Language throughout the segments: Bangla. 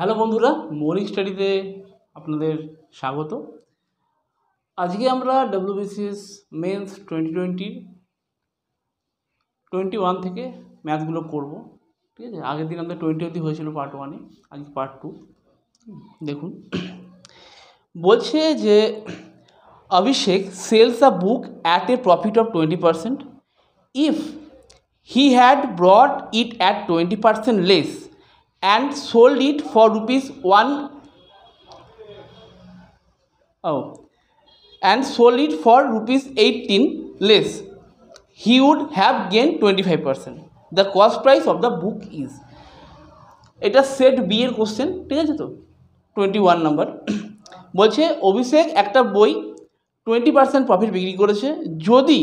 हेलो बंधुरा मौलिक स्टाडीते आपनादेर स्वागत। आज के आमरा डब्ल्यूबीसीएस मेन्स 2021 थेके मैथ्सगुलो करब, ठीक है। आगे दिन आमरा 20 अवधि होयेछिलो पार्ट 1 ए, आज पार्ट 2 देखुन। बोलछे जे Abhishek sells a book at a profit of 20% if he had brought it at 20% less and sold it for ₹18 less, he would have gained 25%. The cost price of the book is. It is set B question, ठीक है। तो 21 नम्बर बोलছে অভিষেক একটা বই 20% प्रॉफिट বিক্রি করেছে, যদি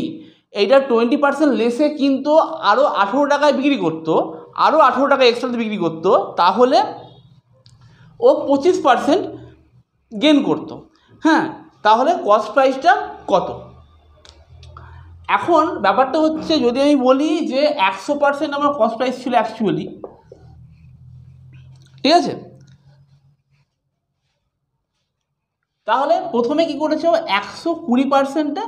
এটা 20% লেসে কিন্তু আরো 18 টাকায় বিক্রি করতো, আরও 18 টাকা এক্সট্রাতে বিক্রি করতো, তাহলে ও 25% গেইন করতো। হ্যাঁ, তাহলে কস্ট প্রাইসটা কত? এখন ব্যাপারটা হচ্ছে, যদি আমি বলি যে 100% আমার কস্ট প্রাইস ছিল অ্যাকচুয়ালি, ঠিক আছে, তাহলে প্রথমে কি করেছে, 120%টা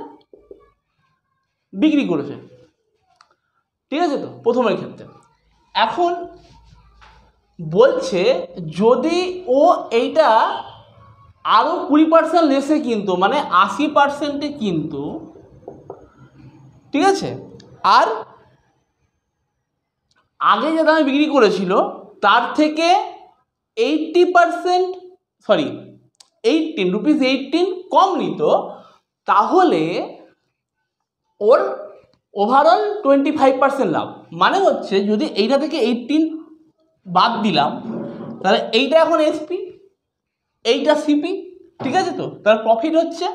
বিক্রি করেছে, ঠিক আছে। তো প্রথমের ক্ষেত্রে এখন বলছে যদি ও এইটা আরও 20% লেসে কিনতো, মানে 80%-এ কিনতো, ঠিক আছে, আর আগে যে দামে বিক্রি করেছিল তার থেকে 18 কম নিত, তাহলে ওর ওভারঅল 25% লাভ। মানে হচ্ছে যদি এইটা থেকে 18 বাদ দিলাম, তাহলে এইটা এখন এসপি, এইটা সিপি, ঠিক আছে। তো তার প্রফিট হচ্ছে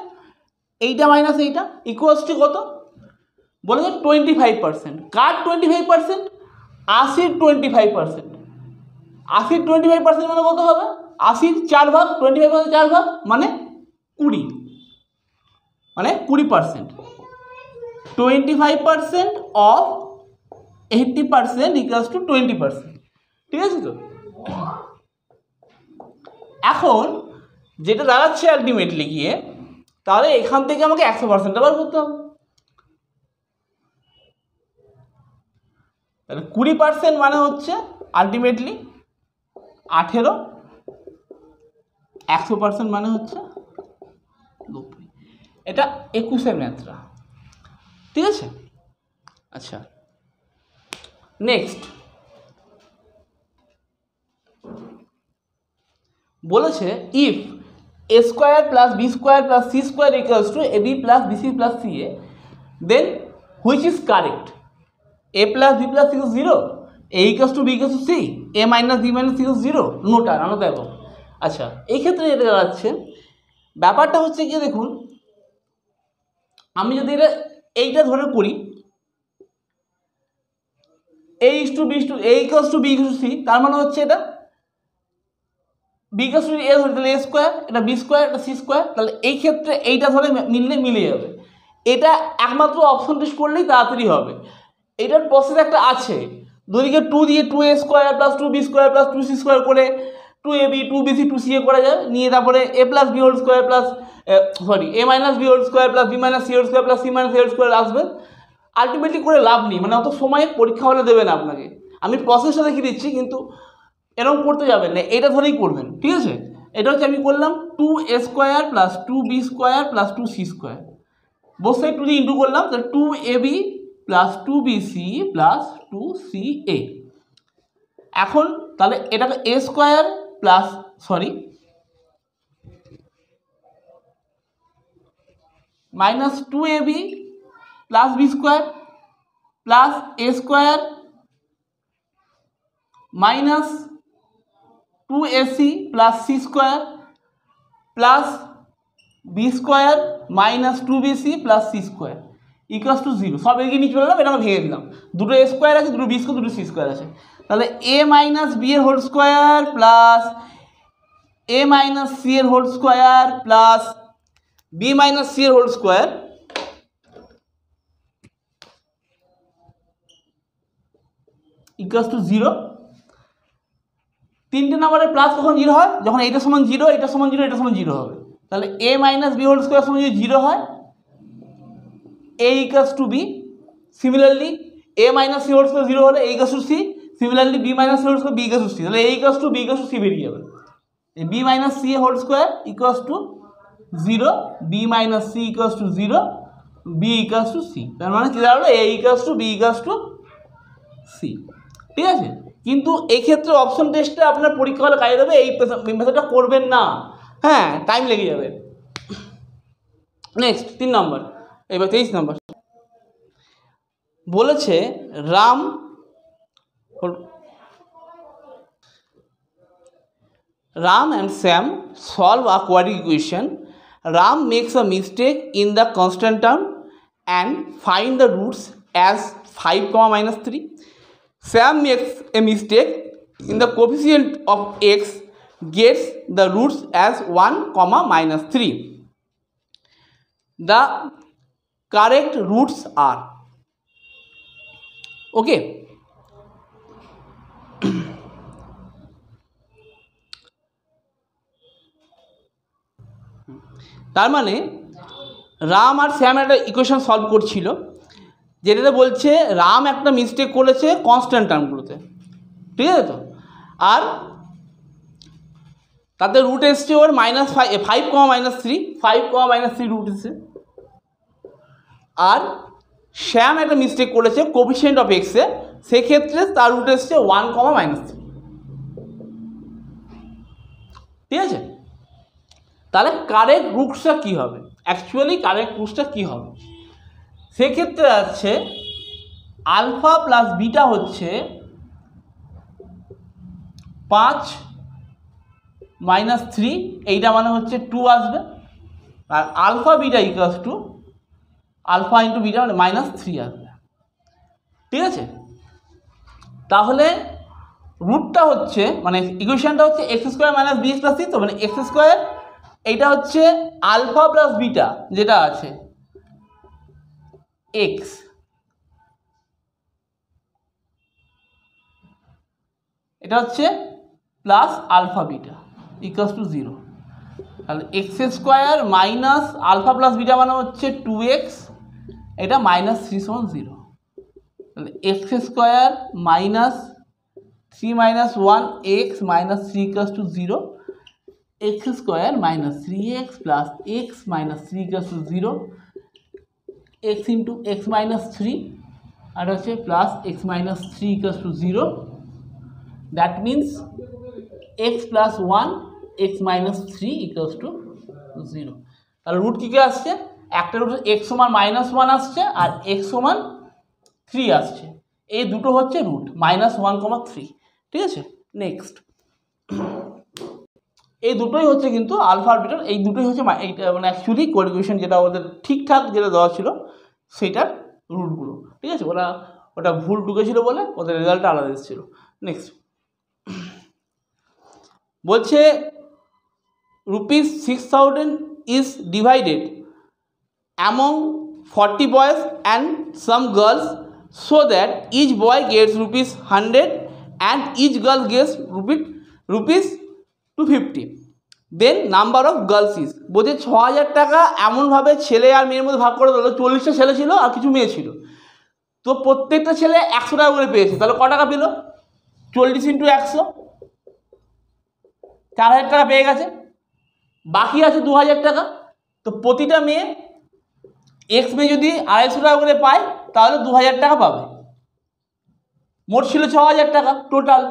এইটা মাইনাস এইটা ইকুয়ালস টু কত বলেছে 25%। কার 25%? 80 25%। 80 25% মানে কত হবে? 80 4 ভাগ, 25% 4 ভাগ মানে 20, মানে 20%। 25% of 80% equals to 20%, ঠিক আছে। তো এখন যেটা দাঁড়াচ্ছে আলটিমেটলি গিয়ে, তাহলে এখান থেকে আমাকে 100% বার করতে হবে। তাহলে 20% মানে হচ্ছে আলটিমেটলি 18, 100% মানে হচ্ছে 90। এটা 21-এর ম্যাথটা, ঠিক আছে। আচ্ছা নেক্সট বলেছে if A square plus B square plus C square equals to A B plus BC plus C A, then which is correct? A plus B plus C is 0, A equals to B equals to C, A minus B minus C is 0, নোটা নানো দেখো। আচ্ছা এই ক্ষেত্রে এটা দাঁড়াচ্ছে, ব্যাপারটা হচ্ছে কি, দেখুন আমি যদি এটা এইটা ধরে করি a = b = a = b = c, তার মানে হচ্ছে এটা b = a ধরে, তাহলে a স্কোয়ার, এটা b স্কোয়ার, এটা c স্কোয়ার, তাহলে এই ক্ষেত্রে এইটা ধরে মিললে মিলে যাবে। এটা একমাত্র অপশন টেস্ট করলেই তাড়াতাড়ি হবে। এটার প্রসেস একটা আছে, দুদিকে 2 দিয়ে 2a² + 2b² + 2c² করে 2ab 2bc 2ca করা যায়, নিয়ে তারপরে a - b² + b - c² + b - c² + c - a² আসবে। আলটিমেটলি করে লাভ নেই, মানে অত সময় পরীক্ষা হলে দেবে না আপনাকে। আমি প্রসেসটা দেখিয়ে দিচ্ছি, কিন্তু এরকম করতে যাবেন না, এটা ধরেই করবেন, ঠিক আছে। এটা হচ্ছে আমি করলাম 2a² + 2b² + 2c² বসে 2 দিয়ে ইন্টু করলাম, তাহলে 2ab + 2bc + 2ca। এখন তাহলে এটাকে a² + a² - 2ab + b² + ac + c² + b² - 2ac + c² = 0। সব এদিকে নিচে চলে এলাম, এটা আমি ভেঙে দিলাম, দুটো এ স্কোয়ার আছে, দুটো বি স্কোয়ার, দুটো সি স্কোয়ার আছে, তাহলে a - b² + a - c² + b - c² = 0। तीनटे नम्बर प्लस कखन जिरो है जखन एटा समान जिरो एटा समान जिरो एटा समान जिरो होबे ताहले A minus B whole square समान यदि जिरो है A equals to B similarly A minus C whole square zero होले A equals to C similarly B minus C whole square B equals to C ताहले ए इक्वल्स टू सी बेरिये जाबे B minus C whole square equals to zero B minus C equals to zero B equals to C तार माने कि दाঁড়ালো A equals to B equals to C ठीक है किन्तु एक क्षेत्र ऑप्शन टेस्ट आपनर परीक्षा हल काजे देबे एई मेथडटा करबेन ना हाँ टाइम लेगे जाबे। नेक्स्ट 3 नम्बर एबार 23 नम्बर बोलेछे Ram and Sam solve a quadratic equation Ram makes a mistake in the constant term and find the roots as 5, -3 Sam makes a mistake in the coefficient of x gets the roots as 1, -3. The correct roots are okay. तार माने राम और सैम एक इक्वेशन सॉल्व कर छिलो जेटाते बोलছে राम एक मिस्टेक করেছে কনস্ট্যান্ট টার্মগুলোতে ठीक है तो और তাতে রুট এসছে ওর -5, -3 রুট এসছে और শ্যাম एक मिस्टेक করেছে কোফিশিয়েন্ট অফ এক্স এ से क्षेत्र में তার রুট এসছে 1, -3 ठीक है তাহলে কারেক্ট রুটটা কি হবে एक्चुअली কারেক্ট রুটটা কি হবে से क्षेत्र में आल्फा प्लस बीटा होच्छे 5, -3 एटा माने होच्छे 2 आसबे और alpha beta equals to alpha into beta माने -3 आसबे ठीक आछे ताहले रूटटा होच्छे माने इक्वेशनटा होच्छे x² - bx + c तो माने x² एटा होच्छे आल्फा प्लस बीटा जेटा आछे x এটা হচ্ছে plus alpha beta equal to 0 তাহলে x² minus alpha plus beta মানে হচ্ছে 2x এটা -3 সমান 0 তাহলে x² minus 3 minus 1x minus 3 equal to 0 x² minus 3x plus x minus 3 equal to 0 x into X -3 और हे plus X -3 equals to 0 that means X +1 X -3 equals to 0 ताहले रूट की आसছে একটা রুট x সমান -1 আসছে আর x সমান 3 আসছে এই দুটো হচ্ছে রুট -1, 3 ঠিক আছে। নেক্সট এই দুটোই হচ্ছে কিন্তু আলফা আর বিটা এই দুটোই হচ্ছে মানে অ্যাকচুয়ালি কোইকুয়েশন যেটা ওদের ঠিকঠাক যেটা দেওয়া ছিল সেটার রুটগুলো ঠিক আছে ওটা ভুল ঢুকেছিল বলে ওদের রেজাল্টটা আলাদা এসেছিল। নেক্সট বলছে ₹6000 is divided among 40 boys and some girls so that each boy gets ₹100 and each girl gets ₹250 दें नम्बर अफ गार्ल्स इज बोझे 6000 टाका एमन भावे छेले आर मेयेर मध्य भाग करे दिलो 40टा छेले छिलो आर किछु मेये छिलो तो प्रत्येकटा छेले 100 टाका करे पेयेछे ताहले कत टाका पेलो 40 × 100 4000 टाका पेये गेछे बाकी आछे 2000 टाका तो प्रतिटा मेये x मेये जदि 250 टाका करे पाय ताहले 2000 टाका पाबे मोट छिलो 6000 टाका टोटाल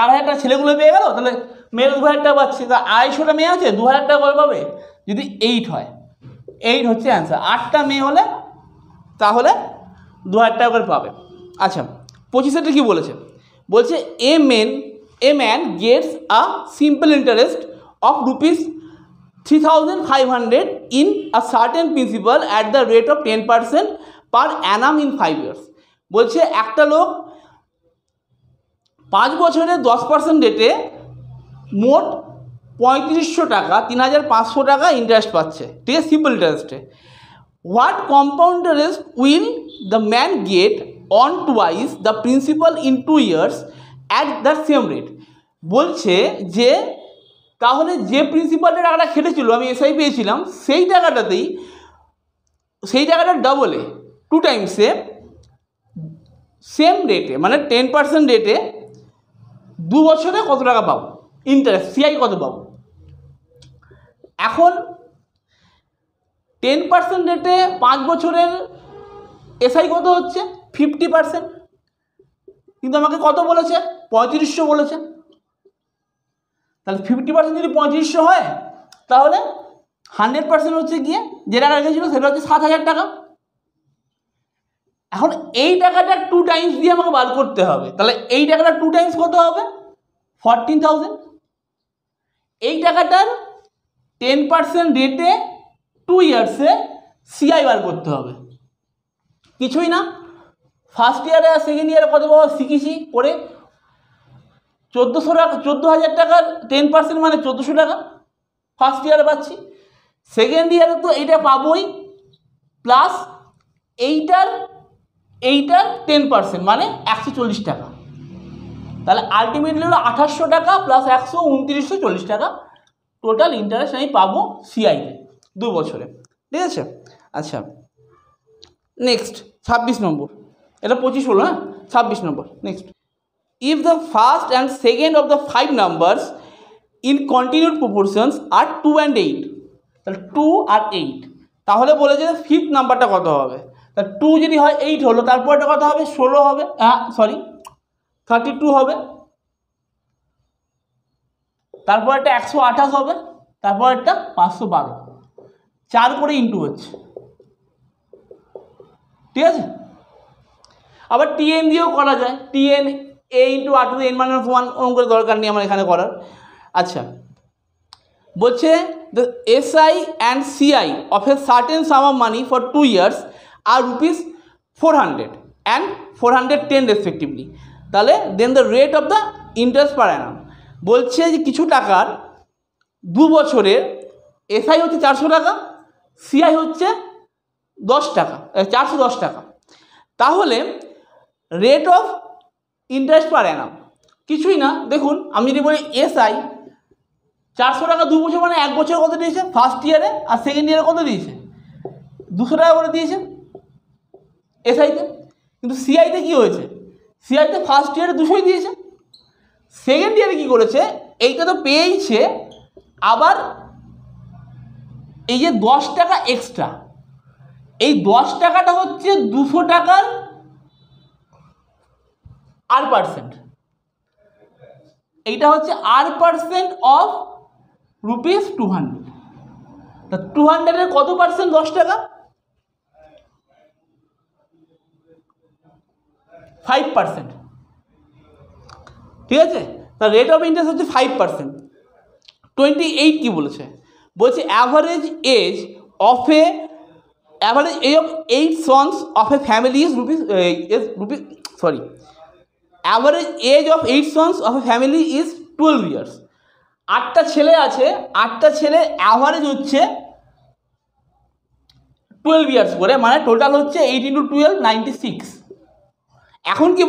4000 টাকা ছেলেগুলো পেয়ে গেল তাহলে মেয়ের 2000 টাকা পাচ্ছে তো 250টা মেয়ে আছে 2000 টাকা করে পাবে যদি 8 হয় 8 হচ্ছে आंसर 8টা মেয়ে হলে তাহলে 2000 টাকা করে পাবে। আচ্ছা 25 এর কি বলেছে বলছে a man gets a simple interest of ₹3500 in a certain principal at the rate of 10% per annum in 5 years বলছে একটা লোক 5 বছরে 10% রেটে মোট 3500 টাকা 3500 টাকা ইন্টারেস্ট পাচ্ছে ঠিক আছে সিম্পল ইন্টারেস্টে what compound interest will the man get on twice the principal in 2 years at the same rate বলছে যে তাহলে যে প্রিন্সিপালের টাকাটা খেটেছিল আমি এসআই পেয়েছিলাম সেই টাকাটা ডাবলে 2 টাইমসে সেম রেটে মানে 10% রেটে 2 বছরে কত টাকা পাবো ইন্টারেস্ট সিআই কত পাবো। এখন 10% রেটে 5 বছরের এসআই কত হচ্ছে 50%, কিন্তু আমাকে কত বলেছে 3500 বলেছে। তাহলে 50% যদি 3500 হয় তাহলে 100% হচ্ছে গিয়ে যে টাকা রেখেছিল সেটা হচ্ছে 7000 টাকা। এখন এই টাকাটা 2 টাইমস দিয়ে আমাকে বার করতে হবে, তাহলে এই টাকাটা 2 টাইমস কত হবে 14000। এই টাকাটার 10% রেটে 2 ইয়ার্সে সিআই বার করতে হবে, কিছুই না। ফার্স্ট ইয়ারে আর সেকেন্ড ইয়ারে কত বাবা শিখেছি করে 14,000 টাকার 10% মানে 1400 টাকা ফার্স্ট ইয়ারে পাচ্ছি, সেকেন্ড ইয়ারে তো এইটা পাবোই প্লাস এইটার 10% মানে 140 টাকা। তাহলে আলটিমেটলি হলো 2800 টাকা প্লাস 12940 টাকা টোটাল ইন্টারেস্ট আমি পাবো সিআই 2 বছরে। ঠিক আছে, আচ্ছা নেক্সট 26 নম্বর, এটা 25 হলো না 26 নম্বর। Next, if the first and second of the 5 numbers in continued proportions are 2 and 8 তাহলে 2 আর 8 তাহলে বলে যে ফিফথ নাম্বারটা কত হবে, তাহলে 2 যদি হয় 8 হলো তারপরটা কত হবে 16 হবে 32 হবে, তারপরটা 128 হবে, তারপরটা 512, 4 করে ইনটু হচ্ছে। ঠিক আছে, আবার টিএন দিয়েও করা যায়, tan a into r to the n minus 1 অঙ্কের দরকার নেই আমার এখানে করার। আচ্ছা বলছে the SI and CI of a certain sum of money for 2 years are rupees 400 and 410 respectively, তাহলে then the rate of the interest per annum বলছে যে কিছু টাকার 2 বছরের SI হচ্ছে 400 টাকা CI হচ্ছে 10 টাকা 410 টাকা, তাহলে rate of ইন্টারেস্ট পারে না কিছুই না। দেখুন আমি যদি বলি এসআই 400 টাকা 2 বছর মানে 1 বছরে কত দিয়েছে ফার্স্ট ইয়ারে আর সেকেন্ড ইয়ারে কত দিয়েছে 200 টাকা করে দিয়েছে এসআইতে, কিন্তু সিআইতে কী হয়েছে সিআইতে ফার্স্ট ইয়ারে 200ই দিয়েছে, সেকেন্ড ইয়ারে কী করেছে এইটা তো পেয়েইছে আবার এই যে 10 টাকা এক্সট্রা এই 10 টাকাটা হচ্ছে 200 টাকার আর পার্সেন্ট, এইটা হচ্ছে আর পার্সেন্ট অফ রুপিস 200, তা 200-এর কত পার্সেন্ট 10 টাকা 5%। ঠিক আছে, তার রেট অফ ইন্টারেস্ট হচ্ছে 5%। 28 কী বলেছে, বলছে average age of 8 sons of a family is average age of 8 sons of a family is 12 years। 8টা ছেলে আছে, 8টা ছেলে অ্যাভারেজ হচ্ছে 12 ইয়ার্স করে মানে টোটাল হচ্ছে 8 × 12 96। এখন কি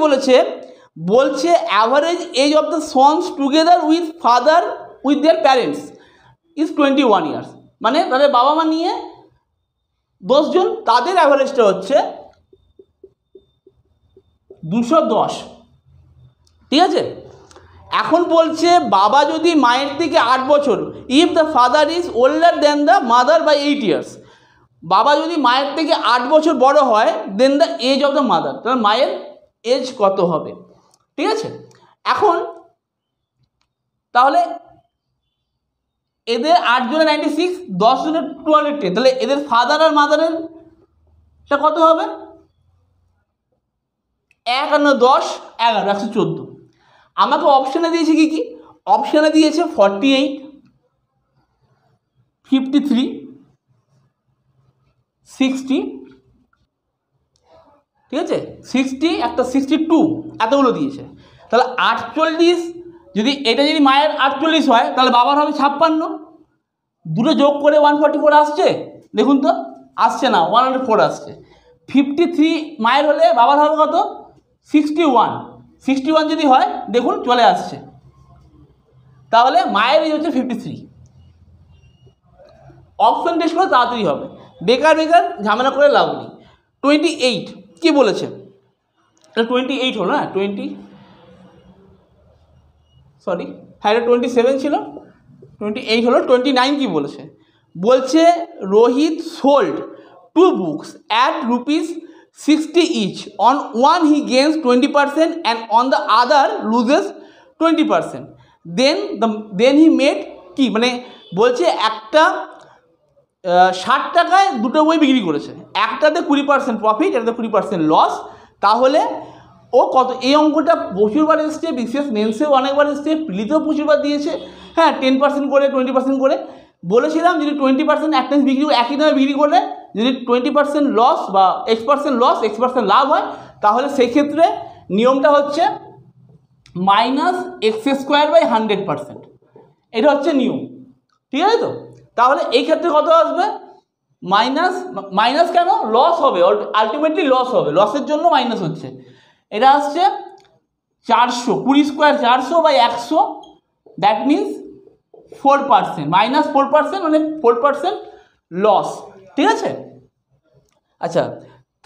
বলছে average age of the sons together with their parents is 21 years মানে তাদের বাবা মা নিয়ে 10 জন তাদের অ্যাভারেজটা হচ্ছে 210। ঠিক আছে, এখন বলছে বাবা যদি মায়ের থেকে 8 বছর if the father is older then the mother by 8 years বাবা যদি মায়ের থেকে 8 বছর বড় হয় then the age of the mother তাহলে মায়ের এজ কত হবে। ঠিক আছে, এখন তাহলে এদের 8 জনের 96 10 জনের 210 তাহলে এদের ফাদার আর মাদারের কত হবে 1 + 10 = 11 114। আমাকে অপশানে দিয়েছে কি অপশানে দিয়েছে 48 53 60। ঠিক আছে, 60 একটা 62 এতগুলো দিয়েছে, তাহলে 48 যদি এটা যদি মায়ের 48 হয় তাহলে বাবার হবে 56, দুটো যোগ করে 144 আসছে, দেখুন তো আসছে না 104 আসছে। 53 মায়ের হলে বাবার হবে কত 61 যদি হয় দেখুন চলে আসছে তাহলে মায়ের এজ হচ্ছে 53। অপশন টেস্ট করে তাড়াতাড়ি হবে, বেকার বেকার ঝামেলা করে লাভ নেই। 28 কি বলেছে, এটা 28 হলো না, 27 ছিল, 28 হলো। 29 কি বলেছে, বলছে Rohit sold 2 books at ₹60 each, on one he gains 20% and on the other loses 20%, then he made কি মানে বলছে একটা 60 টাকায় দুটো বই বিক্রি করেছে, একটাতে 20% প্রফিট, একটাতে 20% লস। তাহলে ও কত, এই অঙ্কটা প্রচুরবার এসছে, বিসিএস মেন্সেও অনেকবার এসছে, প্রিলিতেও প্রচুরবার দিয়েছে। হ্যাঁ 10% করে 20% করে বলেছিলাম, যদি 20% অ্যাটেন্স বিক্রি একই দামে বিক্রি করলে যদি 20% লস বা 8% লস 8% লাভ হয়, তাহলে সেক্ষেত্রে নিয়মটা হচ্ছে -x²/100%, এটা হচ্ছে নিয়ম, ঠিক আছে। তো তাহলে এই ক্ষেত্রে কত আসবে, মাইনাস কেন, লস হবে, আলটিমেটলি লস হবে, লসের জন্য মাইনাস হচ্ছে। এটা আসছে 400 20² 400/100, দ্যাট মিনস 4% -4% মানে 4% লস, ঠিক আছে। আচ্ছা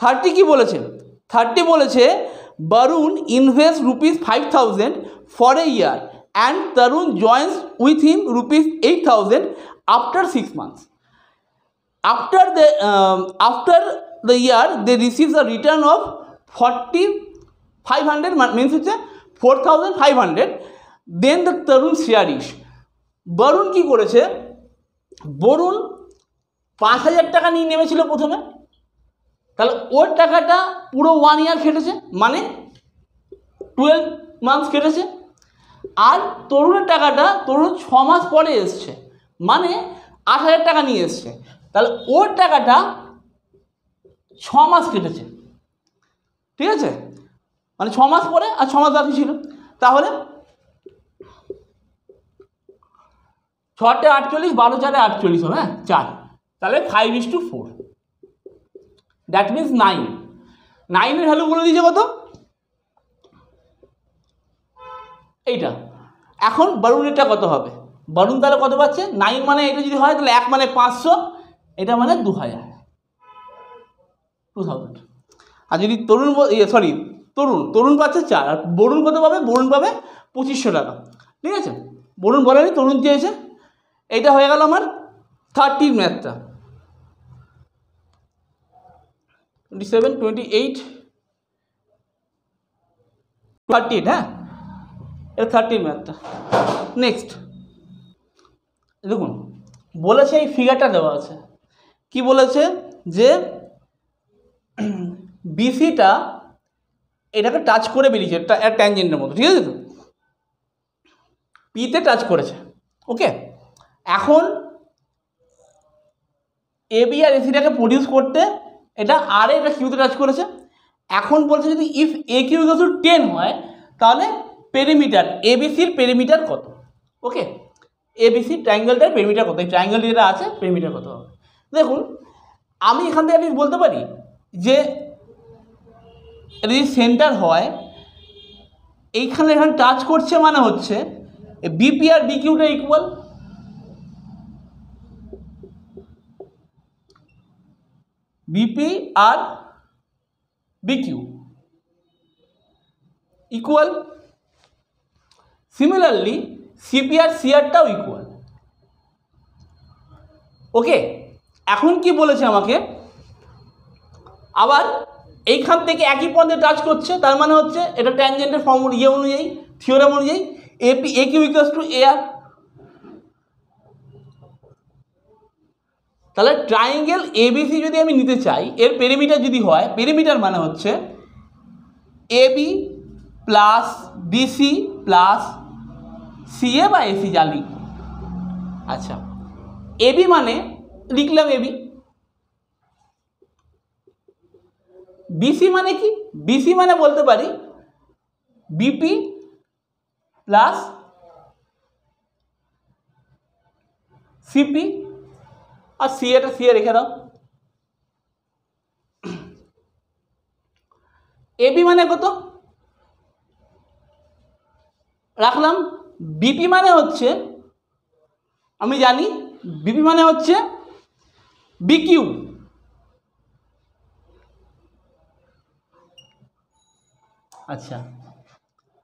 30 কি বলেছে, 30 বলেছে Varun invest ₹5000 for a year and Tarun joins with him ₹8000 after 6 months, after the year they receives a return of 4500 means হচ্ছে 4500, then the Tarun share is. Varun কি করেছে, বরুণ 5000 টাকা নিয়ে নেমেছিল প্রথমে, তাহলে ওর টাকাটা পুরো 1 year খেটেছে, মানে 12 months খেটেছে। আর তরুণের টাকাটা তরুণ 6 মাস পরে এসছে, মানে 8000 টাকা নিয়ে এসছে, তাহলে ওর টাকাটা 6 মাস কেটেছে, ঠিক আছে, মানে 6 মাস পরে আর 6 মাস বাকি ছিল। তাহলে 6 × 48 12 × 4 48 হবে, হ্যাঁ 4, তাহলে 5:4, দ্যাট মিনস 9 9। ভ্যালু বলে দিয়েছে কত, এইটা। এখন বরুণেরটা কত হবে, বরুণ তাহলে কত পাচ্ছে, 9 মানে এটা যদি হয় তাহলে 1 মানে 500, এটা মানে 2000। আর যদি তরুণ পাচ্ছে 4, আর বরুণ কত পাবে, বরুণ পাবে 2500 টাকা, ঠিক আছে। বরুণ বলেনি, তরুণ চেয়েছে। এটা হয়ে গেল আমার 30 ম্যাথটা, 27 28 38, হ্যাঁ এটা 30 ম্যাথটা। নেক্সট দেখুন, বলেছে এই ফিগারটা দেওয়া আছে, কি বলেছে যে বিসিটা এটাকে টাচ করে বেরিয়েছে ট্যানজেন্টের মতো, ঠিক আছে, তো পিতে টাচ করেছে, ওকে। এখন এবি আর এসিটাকে প্রডিউস করতে এটা আর এটা কিউতে টাচ করেছে। এখন বলছে যদি if A Q equal to 10 হয়, তাহলে পেরিমিটার এবিসির পেরিমিটার কত, ওকে, এবিসি ট্রায়াঙ্গেলটার পেরিমিটার কত, এই ট্রায়াঙ্গেল যেটা আছে পেরিমিটার কত হবে। দেখুন আমি এখান থেকে বলতে পারি যে যদি সেন্টার হয় এইখানে, এখানে টাচ করছে মানে হচ্ছে বিপি আর বিকিউটা ইকুয়াল, বিপি আর বিকিউ ইকুয়াল, সিমিলারলি সিপি আর সিআরটাও ইকুয়াল, ওকে। এখন কি বলেছে আমাকে, আবার এইখান থেকে একই পদে টাচ করছে, তার মানে হচ্ছে এটা ট্যানজেন্টের ফর্ম অনুযায়ী থিওরাম অনুযায়ী AP A Q equal to A R, তাহলে ট্রায়াঙ্গেল এবিসি যদি আমি নিতে চাই, এর পেরিমিটার যদি হয়, পেরিমিটার মানে হচ্ছে AB plus BC plus CA বা এসি যা লিখব। আচ্ছা এবি মানে লিখলাম এবি, বিসি মানে কি, বিসি মানে বলতে পারি বিপি প্লাস সিপি, আর সিএটা সিএ রেখে দাও। এবি মানে কত রাখলাম बीपी माने होच्छे आमी जानी बीपी माने होच्छे बीक्यू अच्छा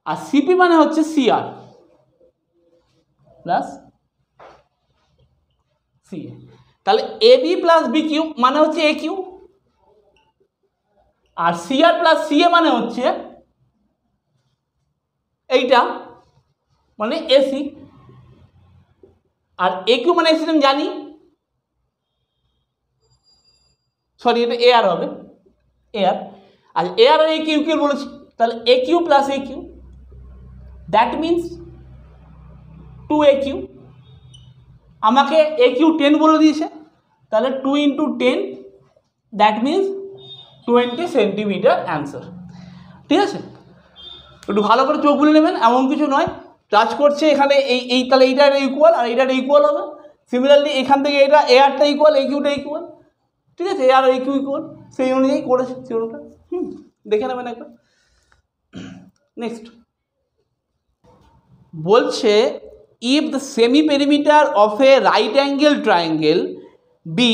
और सीपी माने होच्छे सीआर प्लस सीए তাহলে এবি প্লাস বিকিউ মানে হচ্ছে একিউ আর সিআর প্লাস সিএ মানে হচ্ছে এইটা মানে এসি আর একিউ মানে এসি আমি জানি সরি এটা এআর হবে এআর আর এআর আর একিউ কে বলেছি তাহলে AQ plus AQ that means 2AQ আমাকে AQ 10 বলে দিয়েছে তাহলে 2 into 10 that means 20 centimetre answer ঠিক আছে একটু ভালো করে চোখ বুলিয়ে নেবেন এমন কিছু নয় টাচ করছে এখানে এই এই তাহলে এইটার ইকুয়াল আর এইটার ইকুয়াল হবে সিমিলারলি এখান থেকে এটা AR টা ইকুয়াল AQ টা ইকুয়াল ঠিক আছে AR AQ ইকুয়াল সেই অনুযায়ী করেছে চিহ্নটা দেখে নেবেন একবার নেক্সট বলছে If the semi-perimeter of a right-angle triangle be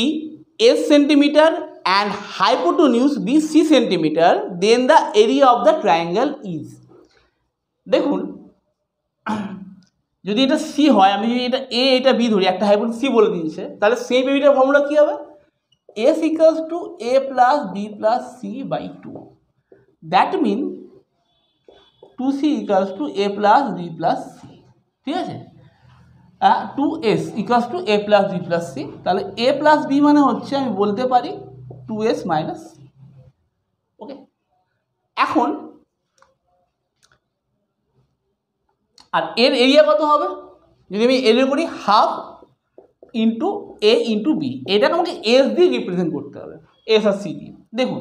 s centimeter and hypotenuse be c centimeter, then the area of the triangle is. देखूँ, जो ये इटा c होय, हमें जो इटा a इटा b धोरी, एक टा hypotenuse c बोल दी इसे, ताले semi-perimeter फॉर्मूला क्या होगा? s equals to a plus b plus c by 2. That means 2c equals to a plus b plus c. ठीक है? 2s equals to a plus b plus c ताले a plus b माने होच्छे हमें बोलते पारी 2s minus c ओके अखुन और एर एरिया कत होबे यदि हमें एर करी half into a into b एटा के हमें s दिए रिप्रेजेंट करते होबे s और c दिए देखो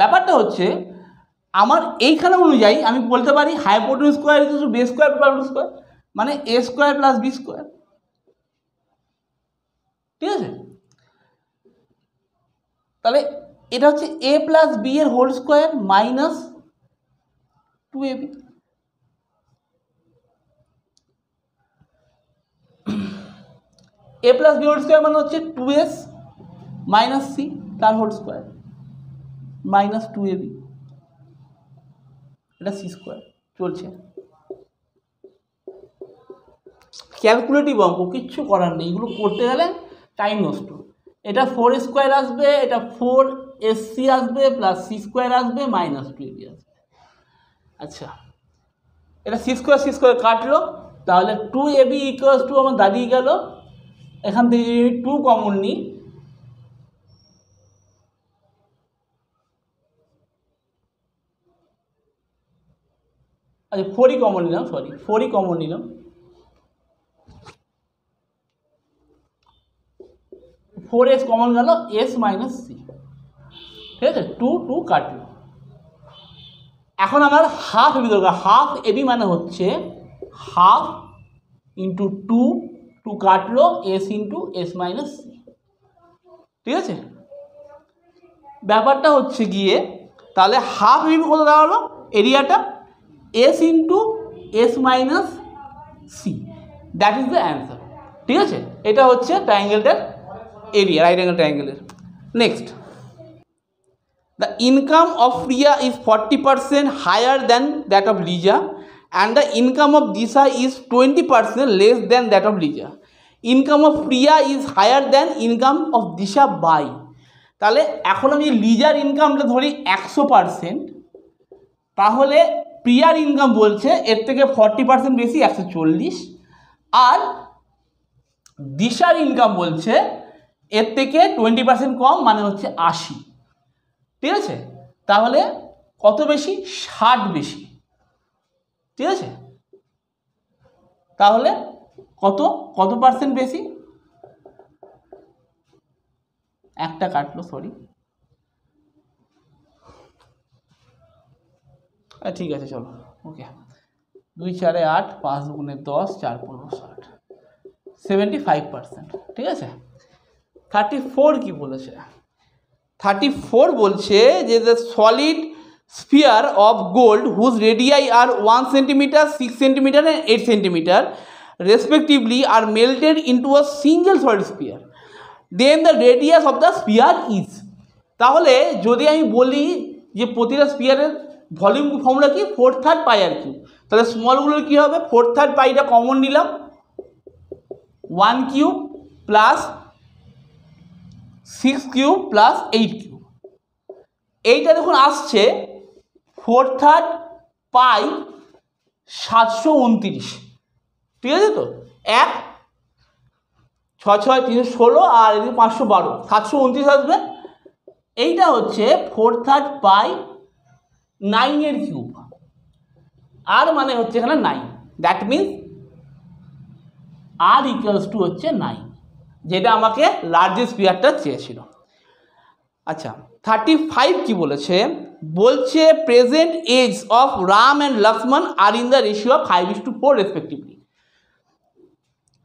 ব্যাপারটা হচ্ছে আমার এইখানে অনুযায়ী আমি বলতে পারি hypotenuse square is b square plus square माने A square plus B square ठीक है ताले एटा होच्छे ए प्लस बी एर whole square minus two A B A plus B whole square माने होच्छे टू एस माइनस सी तार whole square minus two A B एटा सी स्क्वायर चलछे ক্যালকুলেটিভ অঙ্ক কিছু করার নেই এগুলো করতে গেলে টাইম নষ্ট এটা 4 স্কয়ার আসবে এটা 4sc আসবে প্লাস c স্কয়ার আসবে মাইনাস 2ab আসবে আচ্ছা এটা c স্কয়ার কাটলো তাহলে 2ab ইকুয়ালস টু আমার দাঁড়িয়ে গেল এখান থেকে 2 কমন নি আচ্ছা 4 ই কমন নিলাম সরি 4 ই কমন নিলাম 4s कॉमन गलो s माइनस सी ठीक है 2 2 काटलो এখন আমার হাফ এবি দরকার হাফ এবি মানে হচ্ছে হাফ ইনটু 2 2 কাটলো s into s minus C ঠিক আছে ব্যাপারটা হচ্ছে গিয়ে তাহলে হাফ এবি কত দাঁড়ালো এরিয়াটা s into s minus C that is the answer ঠিক আছে এটা হচ্ছে ট্রায়াঙ্গেলটার area right angle triangle next the income of Priya is 40% higher than that of Lija and the income of Disha is 20% less than that of Lija income of Priya is higher than income of Disha by তাহলে এখন আমি লিজার ইনকামটা ধরি 100% তাহলে প্রিয়ার ইনকাম বলছে এর থেকে 40% বেশি 140 আর দিশার ইনকাম বলছে এর থেকে 20% কম মানে হচ্ছে 80 ঠিক আছে তাহলে কত বেশি 60 বেশি ঠিক আছে তাহলে কত কত % বেশি একটা কাটলো সরি আচ্ছা ঠিক আছে চলো ওকে 2 4 8 5 9 10 4 15 60 75% ঠিক আছে 34 की बोले 34 बोलছে যে the solid sphere of gold whose radii are 1 centimeter, 6 centimeter and 8 centimeter respectively are melted into a single solid sphere. Then the radius of the sphere is. তাহলে যদি আমি বলি যে প্রতিটা স্পিয়ারের ভলিউম ফর্মুলা কি 4/3 পাই আর কিউ, তাহলে স্মলগুলোর কি হবে 4/3 পাইটা কমন নিলাম 1 Q plus 6 Q plus 8 Q. এইটা দেখুন আসছে 4/3 পাই 729, ঠিক আছে। তো এক 6 316 আর এদিকে 512 729 আসবে। এইটা হচ্ছে 4/3 পাই 9 কিউব, আর মানে হচ্ছে এখানে 9, that means R equals to হচ্ছে 9, যেটা আমাকে লার্জেস্ট স্পিয়ারটা চেয়েছিল। আচ্ছা 35 কি বলেছে, বলছে present age of Ram and Lakshman are in the ratio of 5:4 respectively.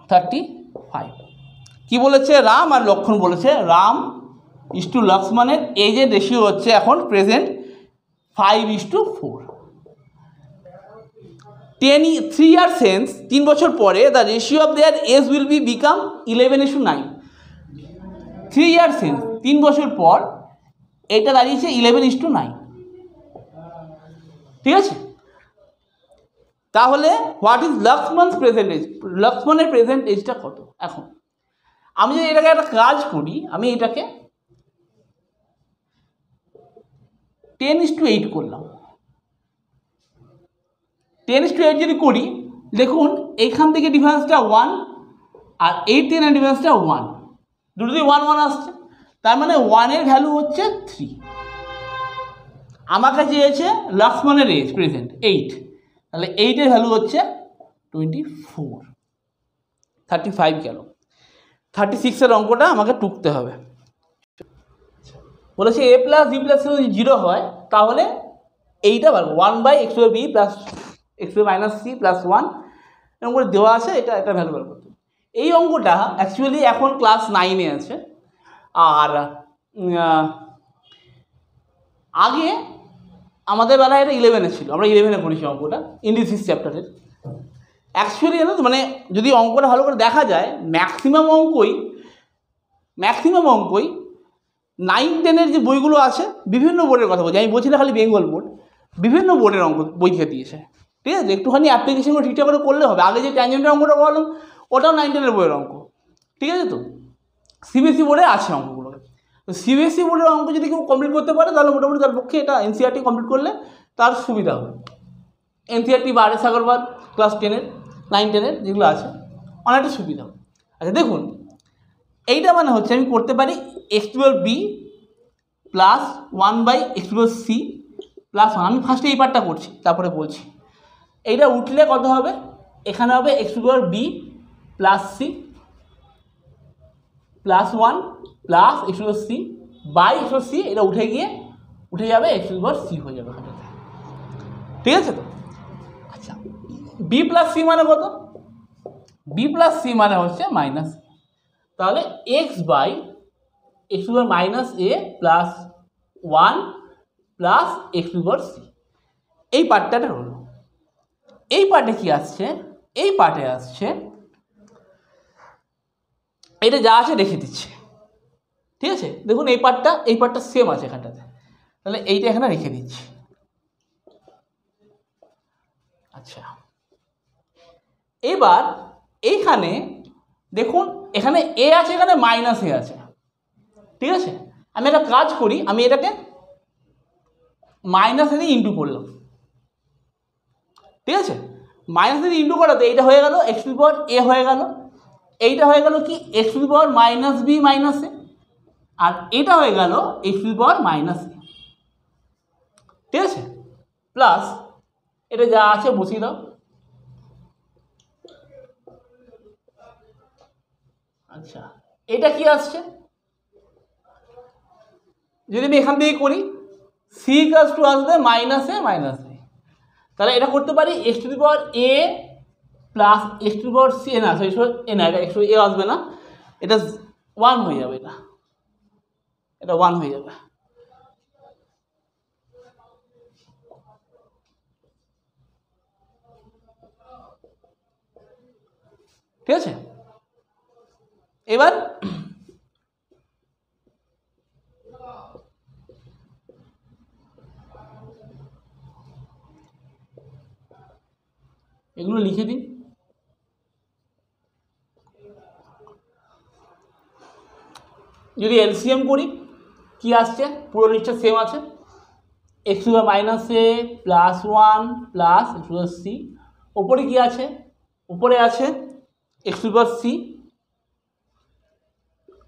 35 কি বলেছে, রাম আর লক্ষ্মণ বলেছে Ram is to Lakshman age एर रेशियो हे एन प्रेजेंट 5:4। 3 years सेंस 3 बचर पर the ratio of their age will be become 11:9। 3 years hence 3 बचर पर एटा दाड़िये 11:9, ठीक है। ताहले what is Lakshman present age, Lakshman present एजटा कत। एखन आमी जदि एटाके एकटा काज करी, आमी एटाके 10:8 করলাম। 10:8 যদি করি দেখুন এইখান থেকে ডিফারেন্সটা 1 আর 8-10 এর ডিফারেন্সটা 1, দুটোই 1-1 আসছে। তার মানে 1 এর ভ্যালু হচ্ছে 3। আমার কাছে আছে লক্ষ্মণের এজ প্রেজেন্ট 8, তাহলে 8 এর ভ্যালু হচ্ছে 24। 35 গেল। 36 এর অঙ্কটা আমাকে টুকতে হবে। বলেছে a প্লাস b প্লাস যদি 0 হয় তাহলে এইটা বার 1/(x^b + x^b - c + 1) এরকম করে দেওয়া আছে। এটা একটা ভ্যালু বার করতে এই অঙ্কটা অ্যাকচুয়ালি এখন ক্লাস 9 এ আছে, আর আগে আমাদের বেলায় এটা 11 এ ছিল, আমরা 11 এ করেছি অঙ্কটা ইন্ডিসিস চ্যাপ্টারের। অ্যাকচুয়ালি মানে যদি অঙ্কটা ভালো করে দেখা যায় ম্যাক্সিমাম অঙ্কই 9-10 যে বইগুলো আছে বিভিন্ন বোর্ডের কথা বলছি, আমি বলছি না খালি বেঙ্গল বোর্ড, বিভিন্ন বোর্ডের অঙ্ক বইটা দিয়েছে, ঠিক আছে। একটুখানি অ্যাপ্লিকেশনগুলো ঠিকঠাক করে করলে হবে। আগে যে ট্যানজেন্টের অঙ্কটা বললাম ওটাও 9-10 বইয়ের অঙ্ক, ঠিক আছে। তো সিবিএসসি বোর্ডে আছে অঙ্কগুলো। তো সিবিএসসি বোর্ডের অঙ্ক যদি কেউ কমপ্লিট করতে পারে তাহলে মোটামুটি তার পক্ষে এটা এনসিআরটি কমপ্লিট করলে তার সুবিধা হবে। এনসিআরটি বা আরএস আগরওয়াল ক্লাস 9-10 যেগুলো আছে অনেকটা সুবিধা হবে। আচ্ছা দেখুন এইটা মানে হচ্ছে আমি করতে পারি x^b প্লাস 1/(x^c প্লাস 1)। আমি ফার্স্টে এই পার্টটা করছি, তারপরে বলছি। এইটা উঠলে কত হবে, এখানে হবে x^b plus c plus 1 plus x^c /(x^c। এটা উঠে যাবে x^c হয়ে যাবে, ঠিক আছে। তো আচ্ছা b প্লাস c মানে কত, b প্লাস c মানে হচ্ছে মাইনাস, তাহলে x/(x^b - a) + 1 + x^c। এই পার্টটা হলো, এই পার্টে কি আসছে, এই পার্টে আসছে এটা যা আছে রেখে দিচ্ছে, ঠিক আছে। দেখুন এই পার্টটা সেম আছে এখানটাতে, তাহলে এইটা এখানে রেখে দিচ্ছি। আচ্ছা এবার এইখানে দেখুন এখানে এ আছে, এখানে মাইনাস এ আছে, ঠিক আছে। আমি একটা কাজ করি, আমি এটাকে মাইনাস এ দিয়ে ইন্টু করলাম, ঠিক আছে। মাইনাস এ দিয়ে ইন্টু করাতে এইটা হয়ে গেল x^a হয়ে গেল, এইটা হয়ে গেল কি x^-b - a, আর এটা হয়ে গেল x^-a, ঠিক আছে। প্লাস এটা যা আছে বসিয়ে দাও। আচ্ছা এটা কি আসছে, যদি আমি এখান থেকে করি c = আসবে -a - a। তাহলে এটা করতে পারি x^a প্লাস x^c না, এটা x^a আসবে না, এটা 1 হয়ে যাবে, এটা 1 হয়ে যাবে, ঠিক আছে। এবার এগুলো লিখে দিন। যদি এলসিএম করি কি আসছে, পুরো নিচটা সেম আছে, X to the minus A plus one plus X to the C. ওপরে কী আছে, উপরে আছে X to the C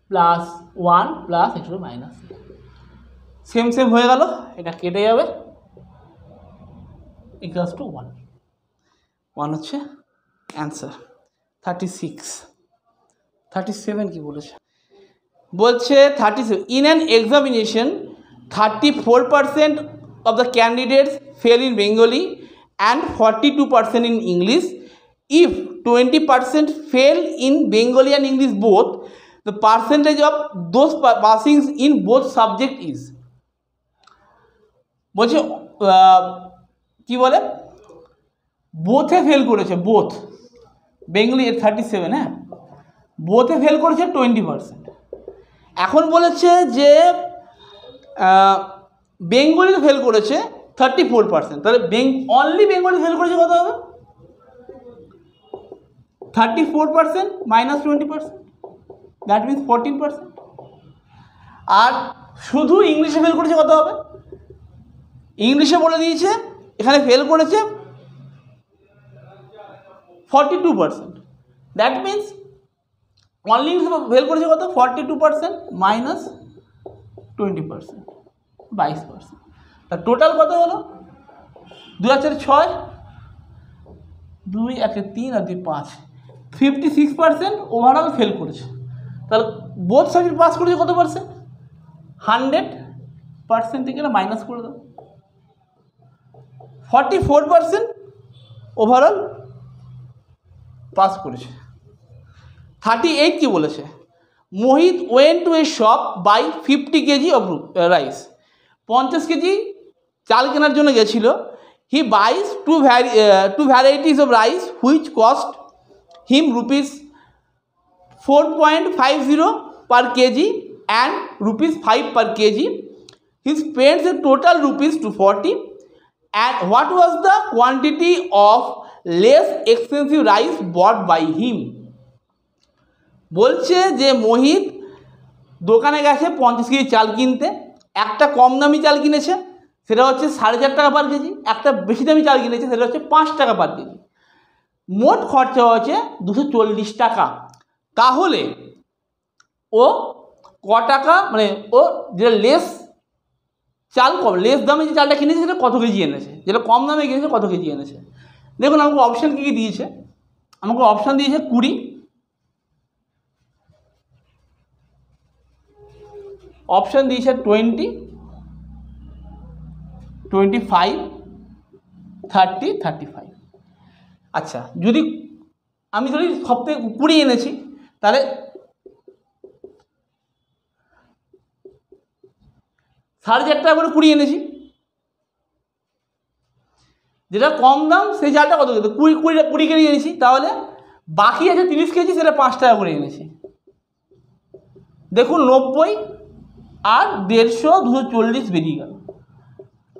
plus one plus X to the minus C, same same হয়ে গেল, এটা কেটে যাবে, ইকুয়ালস টু ওয়ান। ওয়ান হচ্ছে অ্যান্সার। 36 37 কী বলেছে, বলছে 37 in an examination 34% of the candidates fail in Bengali and 42% in English. If 20% fail in Bengali and English both, the percentage of those passings in both subject is. बोले कि बोले both है fail करें चाहे both Bengali 37 है, both है fail करें चाहे 20%। अखुन बोले चाहे जब বেঙ্গলি ফেল করেছে 34%, তাহলে অনলি বেঙ্গলি ফেল করেছে কত হবে, 34% মাইনাস 20%, দ্যাট মিনস 14%। আর শুধু ইংলিশে ফেল করেছে কত হবে, ইংলিশে বলে দিয়েছে এখানে ফেল করেছে 42%, দ্যাট মিনস অনলি ইংলিশে ফেল করেছে কত, 42% মাইনাস 20% 22%। তার টোটাল কত হলো, 2006 2 1 3 আর 2 5, 56% ওভারঅল ফেল করেছে। তাহলে বোথ সাবজেক্ট পাস করেছে কত পার্সেন্ট, 100% থেকে না মাইনাস করে দাও, 44% ওভারঅল পাস করেছে। 38 কি বলেছে, Mohit went to a shop buy 50 kg of rice. 50 kg চাল কেনার জন্য গেছিল। He buys two varieties of rice which cost him rupees 4.50 per kg and rupees 5 per kg. He spends a total rupees 240. And what was the quantity of less expensive rice bought by him? বলছে যে মোহিত দোকানে গেছে 50 কেজি চাল কিনতে, একটা কম দামি চাল কিনেছে সেটা হচ্ছে 4.5 টাকা পার কেজি, একটা বেশি দামি চাল কিনেছে সেটা হচ্ছে 5 টাকা পার কেজি, মোট খরচা হচ্ছে 240 টাকা। তাহলে ও ক টাকা, মানে ও যেটা লেস চাল, কম লেস দামে যে চালটা কিনেছে সেটা কত কেজি এনেছে, যেটা কম দামে কিনেছে কত কেজি এনেছে। দেখুন আমাকে অপশান কী কী দিয়েছে, আমাকে অপশান দিয়েছে 20, ऑप्शन दी है 20 25 30 35। अच्छा जुदी आमी जो सबथे 20 এনেছি তাহলে 4.5 টাকা করে 20 এনেছি, যেটা কম দাম সেই চালটা কত কেজি, 20 কেজি এনেছি, তাহলে বাকি আছে 30 কেজি সেটা 5 টাকা করে এনেছি। দেখুন 90 আর 150 240 বেরিয়ে গেল,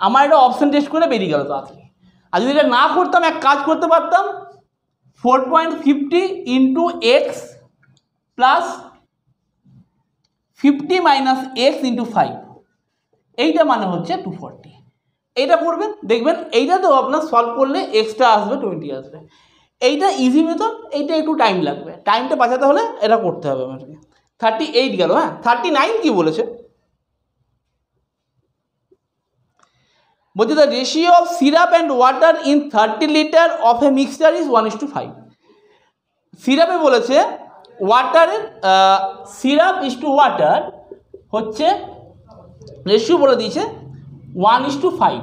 আমার এটা অপশান টেস্ট করে বেরিয়ে গেল। তাড়াতাড়ি আর যদি এটা না করতাম এক কাজ করতে পারতাম, 4.50 into X plus 50 minus X into 5, এইটা মানে হচ্ছে 240। এইটা করবেন, দেখবেন এইটা তো আপনার সলভ করলে এক্সট্রা আসবে 20 আসবে। এইটা ইজি মেথড, এইটা একটু টাইম লাগবে, টাইমটা বাঁচাতে হলে এটা করতে হবে আমাকে। 38 গেল। হ্যাঁ 39 কি বলেছে, বলছে the ratio of syrup and water in 30 litre of a mixture is 1:5। সিরাপে বলেছে ওয়াটারের সিরাপ ইস টু ওয়াটার হচ্ছে রেশিও বলে দিয়েছে 1:5,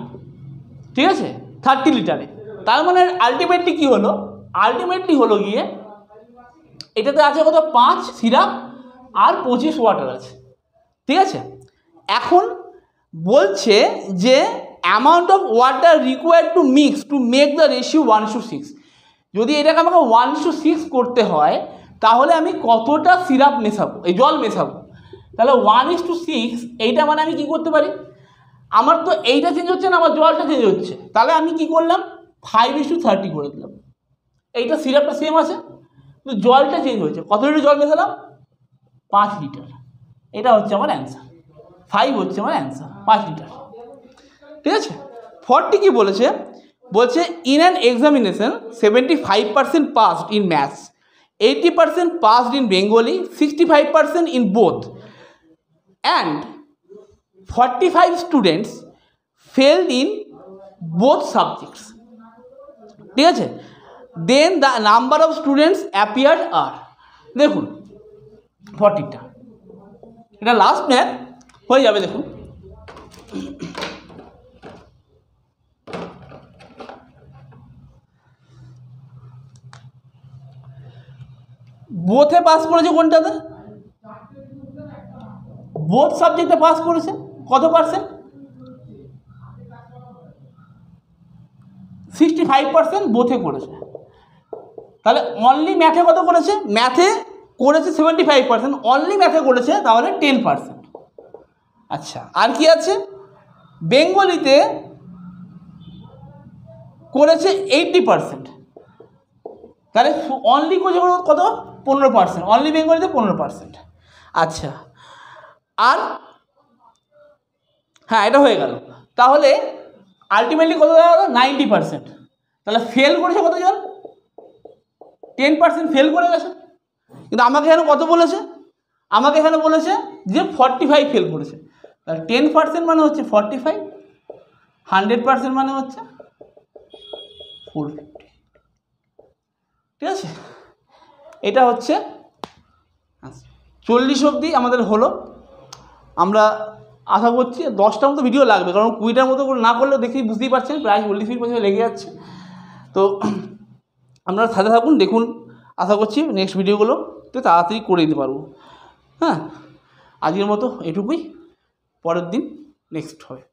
ঠিক আছে 30 লিটারে। তার মানে আলটিমেটলি কী হলো, আলটিমেটলি হলো গিয়ে এটাতে আছে কত, 5 সিরাপ আর 25 ওয়াটার আছে, ঠিক আছে। এখন বলছে যে amount of water required to mix to make the ratio 1:6, যদি এটাকে আমাকে 1:6 করতে হয় তাহলে আমি কতটা সিরাপ মেশাবো, এই জল মেশাবো, তাহলে 1:6 এইটা মানে আমি কি করতে পারি, আমার তো এইটা চেঞ্জ হচ্ছে না, আমার জলটা চেঞ্জ হচ্ছে, তাহলে আমি কি করলাম 5:30 করে দিলাম। এইটা সিরাপটা সেম আছে কিন্তু জলটা চেঞ্জ হয়েছে, কত লিটার জল মেশালাম, 5 লিটার। এটা হচ্ছে আমার অ্যান্সার, 5 হচ্ছে আমার অ্যান্সার, 5 লিটার। ঠিক আছে। 40 কি বলেছে, বলছে in an examination 75% passed in maths, 80% passed in Bengali, 65% in both and 45 students failed in both subjects. ঠিক আছে। Then the number of students appeared are, দেখুন 40টা, এটা লাস্ট ম্যাথ হয়ে যাবে। দেখুন বোথে পাস করেছে কোনটাতে, বোথ সাবজেক্টে পাস করেছে কত পার্সেন্ট, 65% বোথে করেছে, তাহলে অনলি ম্যাথে কত করেছে, ম্যাথে করেছে 75%, অনলি ম্যাথে করেছে তাহলে 10%। আচ্ছা আর কি আছে, বেঙ্গলিতে করেছে 80%, তাহলে অনলি করেছে কত, 15%, অনলি বেঙ্গলিতে 15%। আচ্ছা আর হ্যাঁ এটা হয়ে গেল, তাহলে আলটিমেটলি কত দাঁড়ালো, 90%। তাহলে ফেল করেছে কতজন, 10% ফেল করে গেছে, কিন্তু আমাকে এখানে কত বলেছে, আমাকে এখানে বলেছে যে 45 ফেল করেছে, তাহলে 10% মানে হচ্ছে 45, 100% মানে হচ্ছে 450। ঠিক আছে। এটা হচ্ছে 40 অবধি আমাদের হলো। আমরা আশা করছি 10টার মতো ভিডিও লাগবে, কারণ 20টার মতো না করলেও দেখি বুঝতেই পারছেন প্রায় 40 বছর লেগে যাচ্ছে। তো আপনারা সাথে থাকুন, দেখুন, আশা করছি নেক্সট ভিডিওগুলো তো তাড়াতাড়ি করে দিতে পারবো। হ্যাঁ আজকের মতো এটুকুই, পরের দিন নেক্সট হবে।